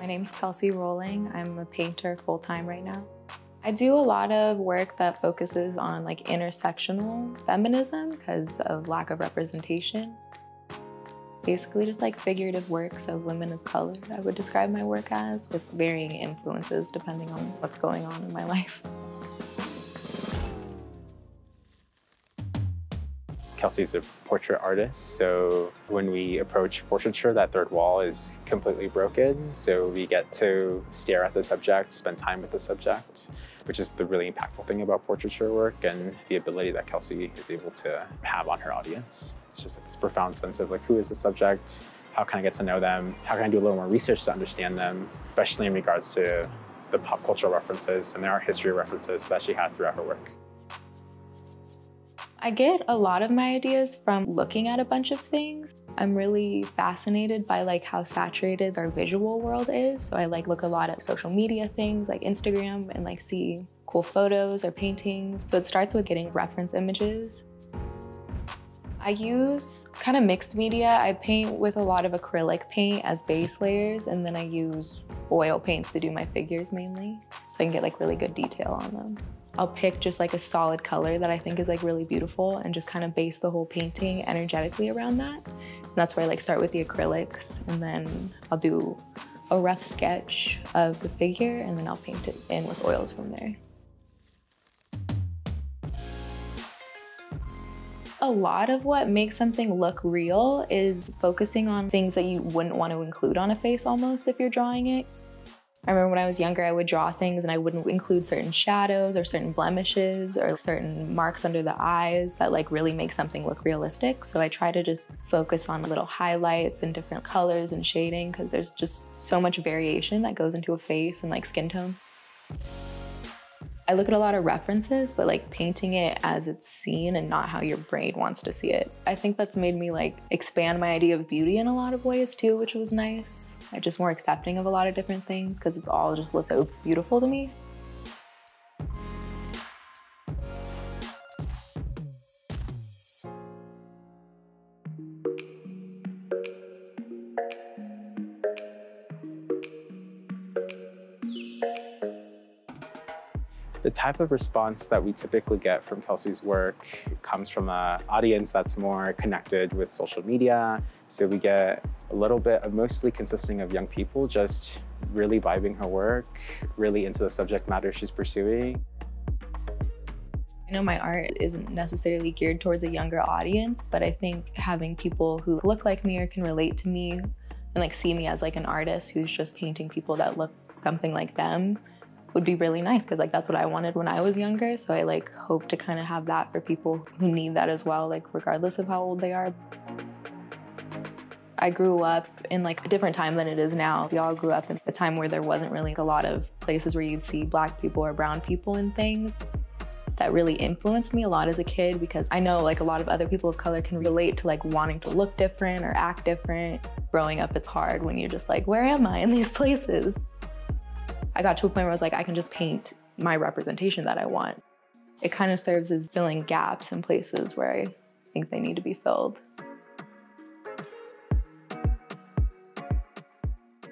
My name's Kelsey Rolling. I'm a painter full-time right now. I do a lot of work that focuses on like intersectional feminism because of lack of representation. Basically just like figurative works of women of color, I would describe my work as, with varying influences depending on what's going on in my life. Kelsey's a portrait artist, so when we approach portraiture, that third wall is completely broken. So we get to stare at the subject, spend time with the subject, which is the really impactful thing about portraiture work and the ability that Kelsey is able to have on her audience. It's just this profound sense of like, who is the subject? How can I get to know them? How can I do a little more research to understand them, especially in regards to the pop culture references and the art history references that she has throughout her work. I get a lot of my ideas from looking at a bunch of things. I'm really fascinated by like how saturated our visual world is. So I like look a lot at social media things like Instagram and like see cool photos or paintings. So it starts with getting reference images. I use kind of mixed media. I paint with a lot of acrylic paint as base layers, and then I use oil paints to do my figures mainly. So I can get like really good detail on them. I'll pick just like a solid color that I think is like really beautiful and just kind of base the whole painting energetically around that. And that's where I like start with the acrylics, and then I'll do a rough sketch of the figure, and then I'll paint it in with oils from there. A lot of what makes something look real is focusing on things that you wouldn't want to include on a face almost if you're drawing it. I remember when I was younger, I would draw things and I wouldn't include certain shadows or certain blemishes or certain marks under the eyes that like really make something look realistic. So I try to just focus on little highlights and different colors and shading, because there's just so much variation that goes into a face and like skin tones. I look at a lot of references, but like painting it as it's seen and not how your brain wants to see it. I think that's made me like expand my idea of beauty in a lot of ways too, which was nice. I'm just more accepting of a lot of different things because it all just looks so beautiful to me. The type of response that we typically get from Kelsey's work comes from an audience that's more connected with social media. So we get a little bit of mostly consisting of young people just really vibing her work, really into the subject matter she's pursuing. I know my art isn't necessarily geared towards a younger audience, but I think having people who look like me or can relate to me and like see me as like an artist who's just painting people that look something like them would be really nice, because like that's what I wanted when I was younger. So I like hope to kind of have that for people who need that as well, like regardless of how old they are. I grew up in like a different time than it is now. We all grew up in a time where there wasn't really a lot of places where you'd see Black people or brown people and things. That really influenced me a lot as a kid, because I know like a lot of other people of color can relate to like wanting to look different or act different. Growing up, it's hard when you're just like, where am I in these places? I got to a point where I was like, I can just paint my representation that I want. It kind of serves as filling gaps in places where I think they need to be filled.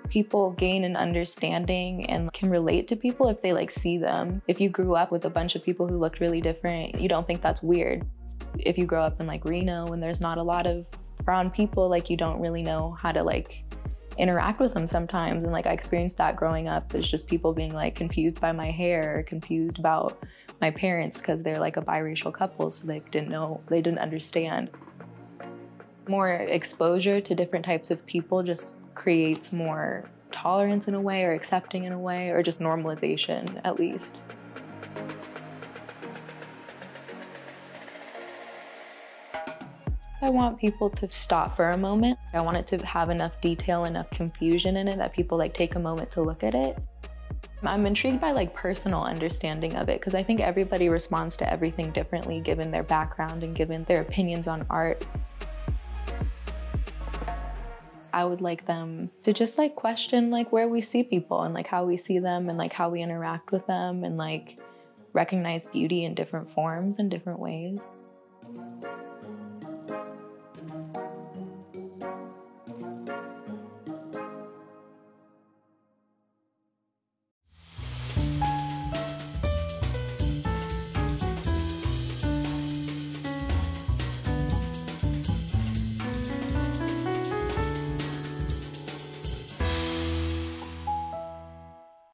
People gain an understanding and can relate to people if they like see them. If you grew up with a bunch of people who looked really different, you don't think that's weird. If you grow up in like Reno and there's not a lot of brown people, like you don't really know how to like interact with them sometimes. And like I experienced that growing up. It's just people being like confused by my hair or confused about my parents because they're like a biracial couple, so they didn't know, they didn't understand. More exposure to different types of people just creates more tolerance in a way, or accepting in a way, or just normalization at least. I want people to stop for a moment. I want it to have enough detail, enough confusion in it that people like take a moment to look at it. I'm intrigued by like personal understanding of it, because I think everybody responds to everything differently given their background and given their opinions on art. I would like them to just like question like where we see people and like how we see them and like how we interact with them and like recognize beauty in different forms and different ways.